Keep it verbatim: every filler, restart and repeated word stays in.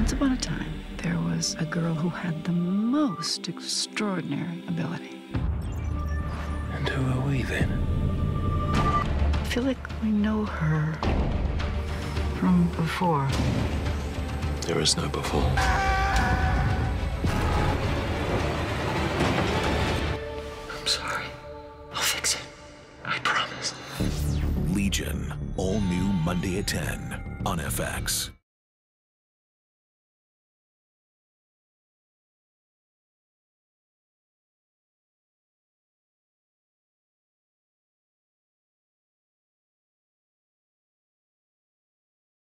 Once upon a time, there was a girl who had the most extraordinary ability. And who are we then? I feel like we know her from before. There is no before. I'm sorry. I'll fix it. I promise. Legion, all new Monday at ten on F X.